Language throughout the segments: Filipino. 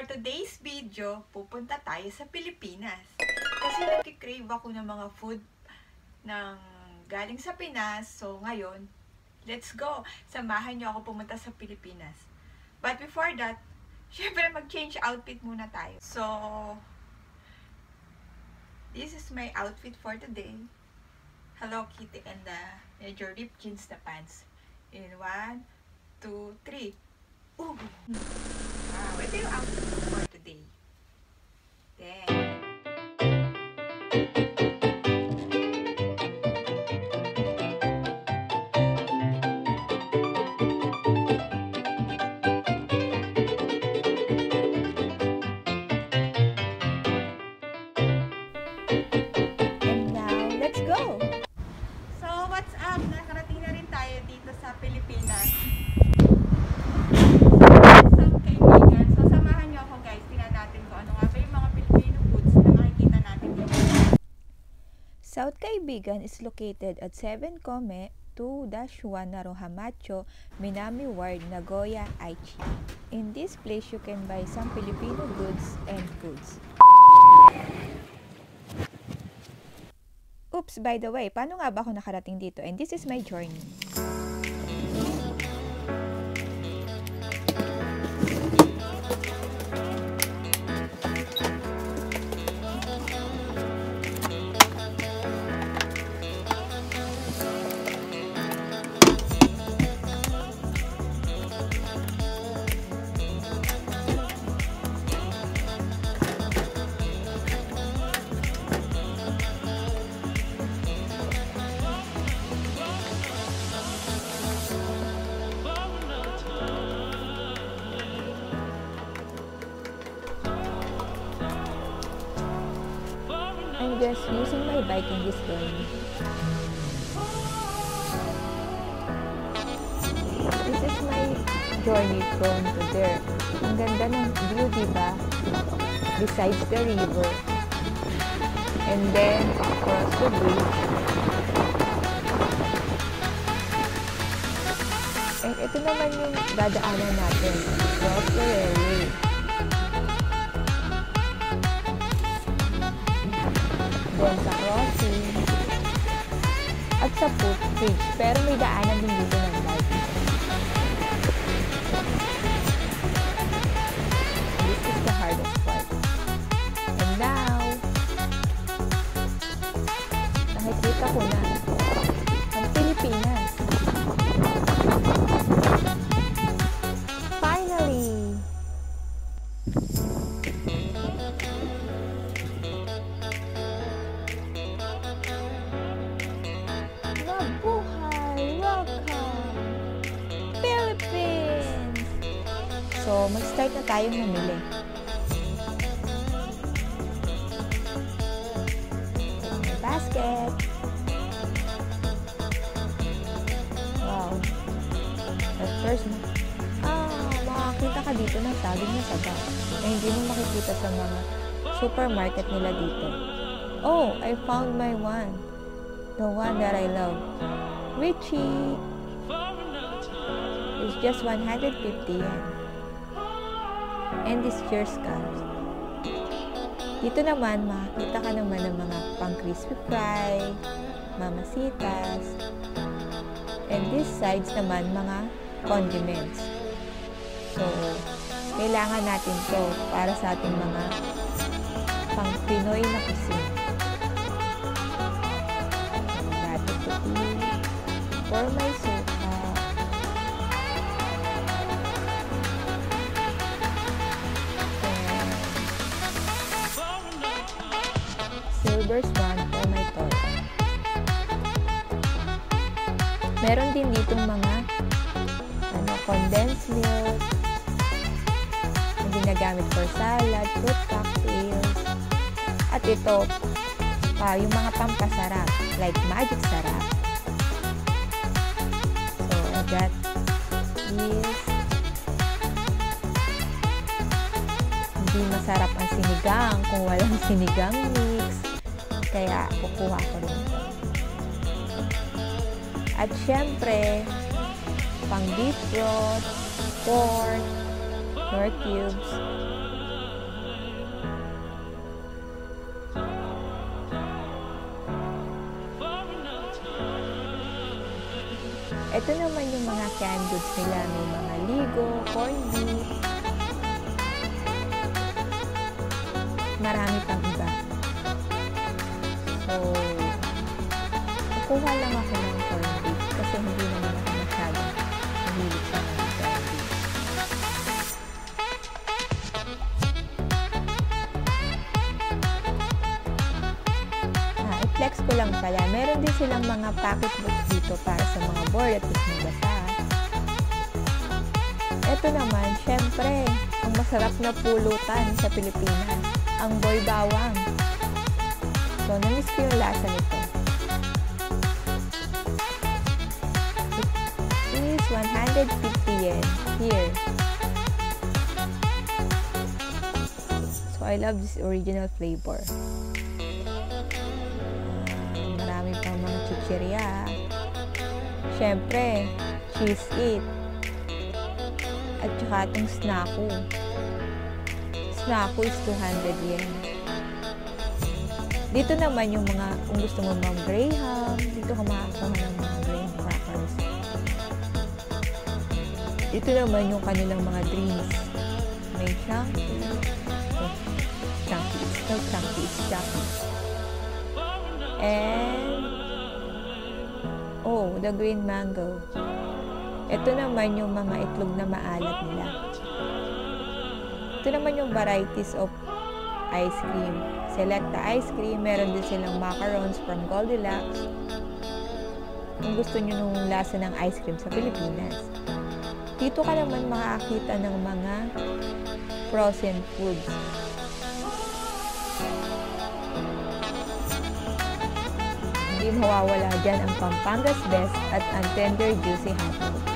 for today's video, pupunta tayo sa Pilipinas. Kasi nagkikrave ako ng mga food ng galing sa Pinas. So ngayon, let's go! Samahan niyo ako pumunta sa Pilipinas. But before that, syempre mag-change outfit muna tayo. So, this is my outfit for today. Hello Kitty and the medyo ripped jeans na pants. In 1, 2, 3. Ooh! Wow, ito yung outfit for today. Then, South Kaibigan is located at 7 Kome, 2-1 Naruhamacho, Minami Ward, Nagoya, Aichi. In this place, you can buy some Filipino goods and foods. Oops, by the way, paano nga ba ako nakarating dito? And this is my journey. Just using my bike in this journey. This is my journey from to there. Ang ganda ng view, diba? Besides the river. And then, across the bridge. And ito naman yung dadaanan natin. Across the railway. Doon sa crossing at sa footbridge, pero may daanan din dito ng bike. This is the hardest part. And now, nakikita ko na ang Pilipinas. Finally! So, mag-start na tayong mamili. Basket! Wow! At first, makakita ka dito ng saging na saba na hindi mo makikita sa mga supermarket nila dito. Oh! I found my one! The one that I love! Richie! It's just 150 yen. And this year's scarves. Dito naman, makakita ka naman ng mga pang crispy fry, mamasitas, and these sides naman, mga condiments. So, kailangan natin to para sa ating mga pang Pinoy na kusina. Dati puti for my soup. Silver Swan for my torta. Meron din ditong mga condensed milk na ginagamit for salad, fruit cocktails. At ito, yung mga pampasarap, like magic sarap. So, I got this. Hindi masarap ang sinigang kung walang sinigang mix. Kaya, kukuha ko rin ito. At syempre, pang beef broth, pork, nor cubes, Ito naman yung mga canned goods nila. May mga ligo, corned beef. Marami pang iba. So, kukuha lang ako ng corned beef kasi hindi naman ako masyadong mahilig sa mga corned beef. I-flex ko lang pala. Meron din silang mga pocket books dito para sa mga board at is mabasa. Ito naman, syempre, ang masarap na pulutan sa Pilipinas, ang boy bawang. So, namiss ko yung lasa nito. It is 150 yen here. So, I love this original flavor. Marami pang mga chichirya. Siyempre, cheese it. At saka itong snacko. Snacko is 200 yen. Dito naman yung mga, kung gusto mo mga graham, dito ka makakakuha ng mga graham crackers. Dito naman yung kanilang mga drinks. May chunky. Oh, chunky is no chunky, it's chunky. And, oh, the green mango. Ito naman yung mga itlog na maalat nila. Ito naman yung varieties of ice cream. Selecta ice cream. Meron din silang macarons from Goldilocks. Kung gusto nyo nung lasa ng ice cream sa Pilipinas. Dito ka naman makakita ng mga frozen foods. Hindi mawawala dyan ang Pampangas Best at ang Tender Juicy Hot Wheels.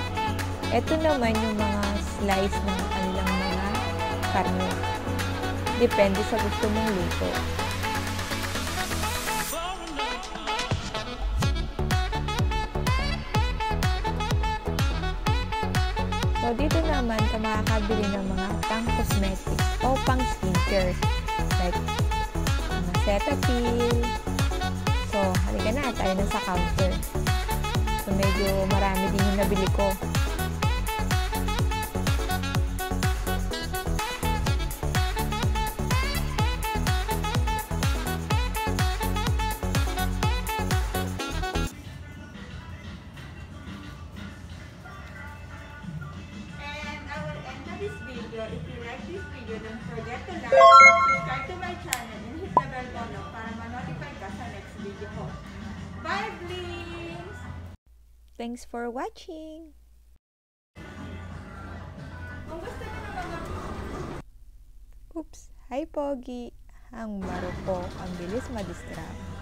Ito naman yung mga slice ng kanilang mga karne. Depende sa gusto mong luto. So, dito naman ka makakabili ng mga pang-cosmetics o pang-skincare. Like, mga Cetaphil. So, halika na, tayo na sa counter. So, medyo marami din yung nabili ko. And I will end this video. If you like this video, don't forget to like, subscribe to my channel, and hit the bell below para ma-notify ka sa next video ko. Bye, blings! Thanks for watching! Oops! Hi, Pogi! Ang maro po. Ang bilis madistract.